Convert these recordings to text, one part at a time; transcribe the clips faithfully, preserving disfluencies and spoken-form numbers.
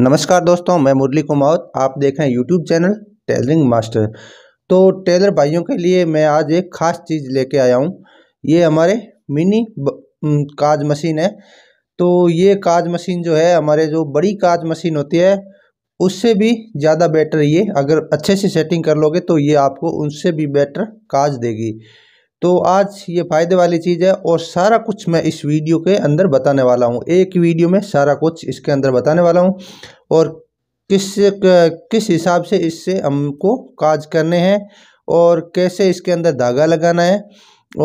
नमस्कार दोस्तों, मैं मुरली कुमावत, आप देख रहे हैं यूट्यूब चैनल टेलरिंग मास्टर। तो टेलर भाइयों के लिए मैं आज एक ख़ास चीज़ लेके आया हूँ। ये हमारे मिनी काज मशीन है। तो ये काज मशीन जो है, हमारे जो बड़ी काज मशीन होती है उससे भी ज़्यादा बेटर ये, अगर अच्छे से सेटिंग कर लोगे तो ये आपको उनसे भी बेटर काज देगी। तो आज ये फ़ायदे वाली चीज़ है और सारा कुछ मैं इस वीडियो के अंदर बताने वाला हूँ। एक वीडियो में सारा कुछ इसके अंदर बताने वाला हूँ और किस किस हिसाब से इससे हमको काज करने हैं और कैसे इसके अंदर धागा लगाना है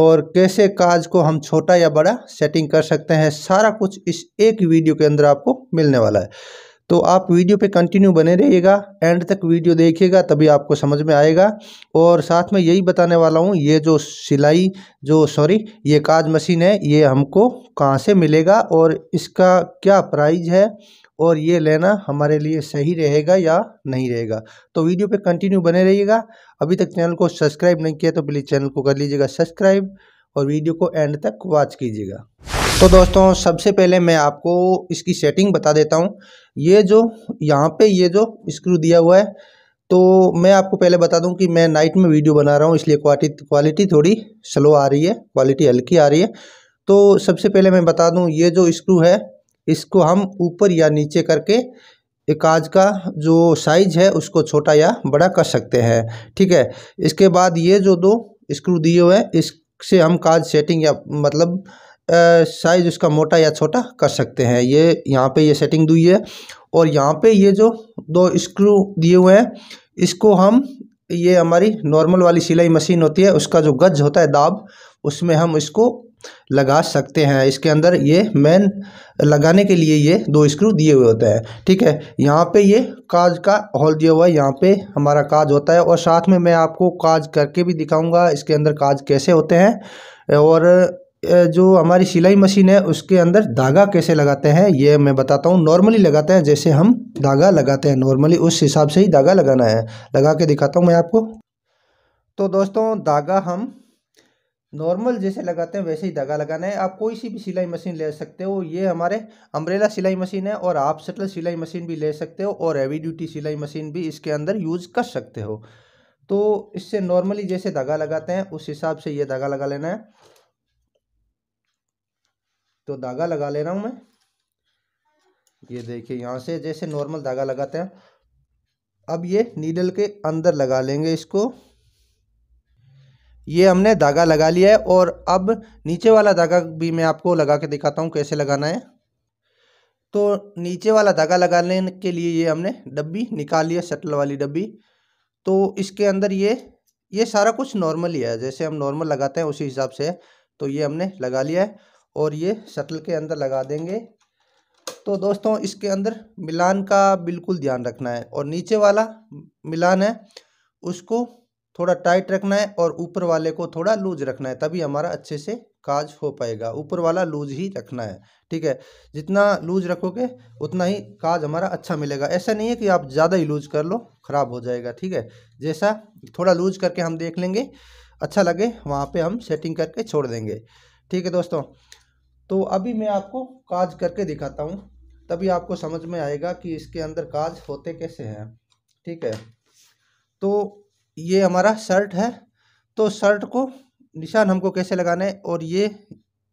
और कैसे काज को हम छोटा या बड़ा सेटिंग कर सकते हैं, सारा कुछ इस एक वीडियो के अंदर आपको मिलने वाला है। तो आप वीडियो पे कंटिन्यू बने रहिएगा, एंड तक वीडियो देखिएगा तभी आपको समझ में आएगा। और साथ में यही बताने वाला हूँ, ये जो सिलाई जो सॉरी ये काज मशीन है, ये हमको कहाँ से मिलेगा और इसका क्या प्राइस है और ये लेना हमारे लिए सही रहेगा या नहीं रहेगा। तो वीडियो पे कंटिन्यू बने रहिएगा। अभी तक चैनल को सब्सक्राइब नहीं किया तो प्लीज़ चैनल को कर लीजिएगा सब्सक्राइब और वीडियो को एंड तक वॉच कीजिएगा। तो दोस्तों, सबसे पहले मैं आपको इसकी सेटिंग बता देता हूँ। ये जो यहाँ पे ये जो स्क्रू दिया हुआ है, तो मैं आपको पहले बता दूँ कि मैं नाइट में वीडियो बना रहा हूँ, इसलिए क्वालिटी क्वालिटी थोड़ी स्लो आ रही है, क्वालिटी हल्की आ रही है। तो सबसे पहले मैं बता दूँ, ये जो स्क्रू है इसको हम ऊपर या नीचे करके काज का जो साइज है उसको छोटा या बड़ा कर सकते हैं, ठीक है। इसके बाद ये जो दो स्क्रू दिए हुए हैं, इससे हम काज सेटिंग या मतलब साइज उसका मोटा या छोटा कर सकते हैं। ये यहाँ पे ये सेटिंग दी है और यहाँ पे ये जो दो स्क्रू दिए हुए हैं इसको हम, ये हमारी नॉर्मल वाली सिलाई मशीन होती है उसका जो गज होता है दाब, उसमें हम इसको लगा सकते हैं। इसके अंदर ये मेन लगाने के लिए ये दो स्क्रू दिए हुए होते हैं, ठीक है। यहाँ पे ये काज का होल दिया हुआ है, यहाँ पे हमारा काज होता है। और साथ में मैं आपको काज करके भी दिखाऊँगा, इसके अंदर काज कैसे होते हैं और जो हमारी सिलाई मशीन है उसके अंदर धागा कैसे लगाते हैं ये मैं बताता हूँ। नॉर्मली लगाते हैं जैसे हम धागा लगाते हैं नॉर्मली, उस हिसाब से ही धागा लगाना है। लगा के दिखाता हूँ मैं आपको। तो दोस्तों, धागा हम नॉर्मल जैसे लगाते हैं वैसे ही धागा लगाना है। आप कोई सी भी सिलाई मशीन ले सकते हो। ये हमारे अम्ब्रेला सिलाई मशीन है और आप शटल सिलाई मशीन भी ले सकते हो और हैवी ड्यूटी सिलाई मशीन भी इसके अंदर यूज़ कर सकते हो। तो इससे नॉर्मली जैसे धागा लगाते हैं उस हिसाब से ये धागा लगा लेना है। तो धागा लगा ले रहा हूँ मैं, ये देखिए यहाँ से जैसे नॉर्मल धागा लगाते हैं। अब ये नीडल के अंदर लगा लेंगे इसको। ये हमने धागा लगा लिया है और अब नीचे वाला धागा भी मैं आपको लगा के दिखाता हूँ कैसे लगाना है। तो नीचे वाला धागा लगाने के लिए ये हमने डब्बी निकाल लिया, शटल वाली डब्बी। तो इसके अंदर ये ये सारा कुछ नॉर्मल ही है, जैसे हम नॉर्मल लगाते हैं उसी हिसाब से। तो ये हमने लगा लिया है और ये शटल के अंदर लगा देंगे। तो दोस्तों, इसके अंदर मिलान का बिल्कुल ध्यान रखना है और नीचे वाला मिलान है उसको थोड़ा टाइट रखना है और ऊपर वाले को थोड़ा लूज रखना है, तभी हमारा अच्छे से काज हो पाएगा। ऊपर वाला लूज ही रखना है, ठीक है। जितना लूज रखोगे उतना ही काज हमारा अच्छा मिलेगा। ऐसा नहीं है कि आप ज़्यादा ही लूज कर लो, ख़राब हो जाएगा, ठीक है। जैसा थोड़ा लूज करके हम देख लेंगे, अच्छा लगे वहाँ पर हम सेटिंग करके छोड़ देंगे, ठीक है दोस्तों। तो अभी मैं आपको काज करके दिखाता हूँ, तभी आपको समझ में आएगा कि इसके अंदर काज होते कैसे हैं, ठीक है। तो ये हमारा शर्ट है, तो शर्ट को निशान हमको कैसे लगाना है, और ये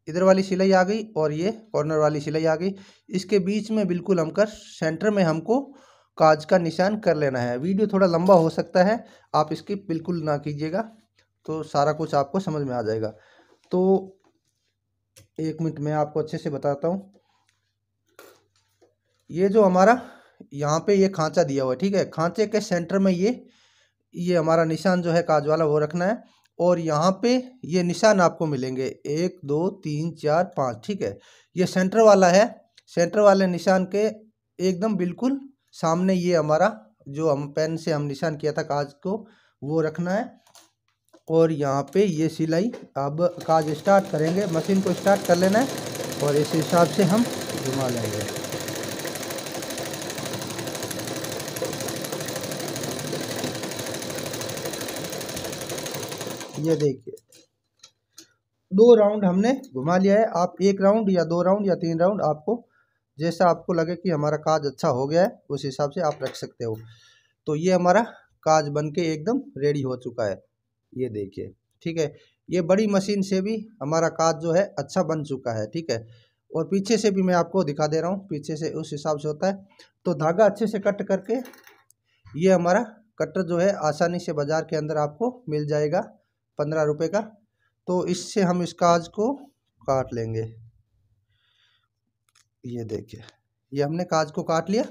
इधर वाली सिलाई आ गई और ये कॉर्नर वाली सिलाई आ गई, इसके बीच में बिल्कुल हम कर सेंटर में हमको काज का निशान कर लेना है। वीडियो थोड़ा लंबा हो सकता है, आप इसकी बिल्कुल ना कीजिएगा, तो सारा कुछ आपको समझ में आ जाएगा। तो एक मिनट में आपको अच्छे से बताता हूँ। ये जो हमारा यहाँ पे ये खांचा दिया हुआ है, ठीक है, खांचे के सेंटर में ये ये हमारा निशान जो है काज वाला वो रखना है। और यहाँ पे ये निशान आपको मिलेंगे एक दो तीन चार पाँच, ठीक है। ये सेंटर वाला है, सेंटर वाले निशान के एकदम बिल्कुल सामने ये हमारा जो हम पेन से हम निशान किया था काज को वो रखना है। और यहाँ पे ये सिलाई, अब काज स्टार्ट करेंगे, मशीन को स्टार्ट कर लेना है और इस हिसाब से हम घुमा लेंगे। ये देखिए, दो राउंड हमने घुमा लिया है। आप एक राउंड या दो राउंड या तीन राउंड, आपको जैसा आपको लगे कि हमारा काज अच्छा हो गया है उस हिसाब से आप रख सकते हो। तो ये हमारा काज बनके एकदम रेडी हो चुका है, ये देखिए। ठीक है, ये बड़ी मशीन से भी हमारा काज जो है अच्छा बन चुका है। ठीक है, और पीछे से भी मैं आपको दिखा दे रहा हूँ, पीछे से उस हिसाब से होता है। तो धागा अच्छे से कट करके ये हमारा कटर जो है आसानी से बाज़ार के अंदर आपको मिल जाएगा पंद्रह रुपये का। तो इससे हम इस काज को काट लेंगे, ये देखिए, ये हमने काज को काट लिया।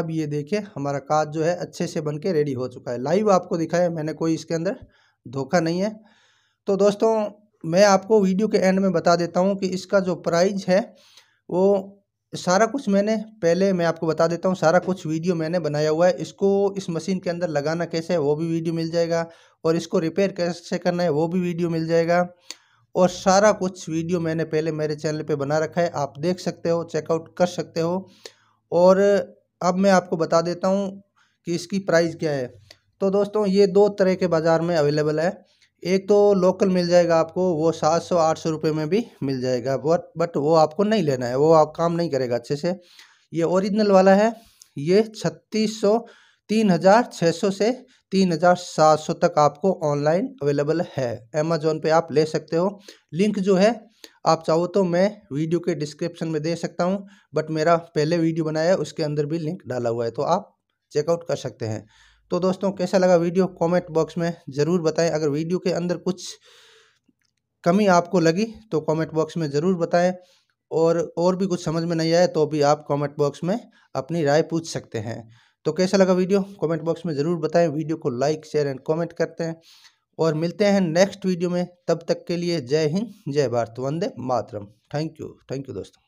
अब ये देखिए हमारा काज जो है अच्छे से बनके रेडी हो चुका है। लाइव आपको दिखाया मैंने, कोई इसके अंदर धोखा नहीं है। तो दोस्तों मैं आपको वीडियो के एंड में बता देता हूँ कि इसका जो प्राइस है वो सारा कुछ मैंने पहले मैं आपको बता देता हूँ, सारा कुछ वीडियो मैंने बनाया हुआ है। इसको इस मशीन के अंदर लगाना कैसे है वो भी वीडियो मिल जाएगा, और इसको रिपेयर कैसे करना है वो भी वीडियो मिल जाएगा, और सारा कुछ वीडियो मैंने पहले मेरे चैनल पे बना रखा है, आप देख सकते हो, चेकआउट कर सकते हो। और अब मैं आपको बता देता हूँ कि इसकी प्राइस क्या है। तो दोस्तों ये दो तरह के बाज़ार में अवेलेबल है, एक तो लोकल मिल जाएगा आपको, वो सात सौ आठ सौ रुपये में भी मिल जाएगा, बट बट वो आपको नहीं लेना है, वो आप काम नहीं करेगा अच्छे से। ये ओरिजिनल वाला है, ये छत्तीस सौ तीन हज़ार छः सौ से तीन हज़ार सात सौ तक आपको ऑनलाइन अवेलेबल है, अमेजॉन पे आप ले सकते हो। लिंक जो है आप चाहो तो मैं वीडियो के डिस्क्रिप्शन में दे सकता हूँ, बट मेरा पहले वीडियो बनाया है उसके अंदर भी लिंक डाला हुआ है, तो आप चेकआउट कर सकते हैं। तो दोस्तों कैसा लगा वीडियो कमेंट बॉक्स में ज़रूर बताएं, अगर वीडियो के अंदर कुछ कमी आपको लगी तो कमेंट बॉक्स में ज़रूर बताएं, और और भी कुछ समझ में नहीं आया तो भी आप कमेंट बॉक्स में अपनी राय पूछ सकते हैं। तो कैसा लगा वीडियो कमेंट बॉक्स में ज़रूर बताएं, वीडियो को लाइक शेयर एंड कमेंट करते हैं, और मिलते हैं नेक्स्ट वीडियो में। तब तक के लिए जय हिंद, जय Bharat, Vande Mataram. Thank you, thank you दोस्तों।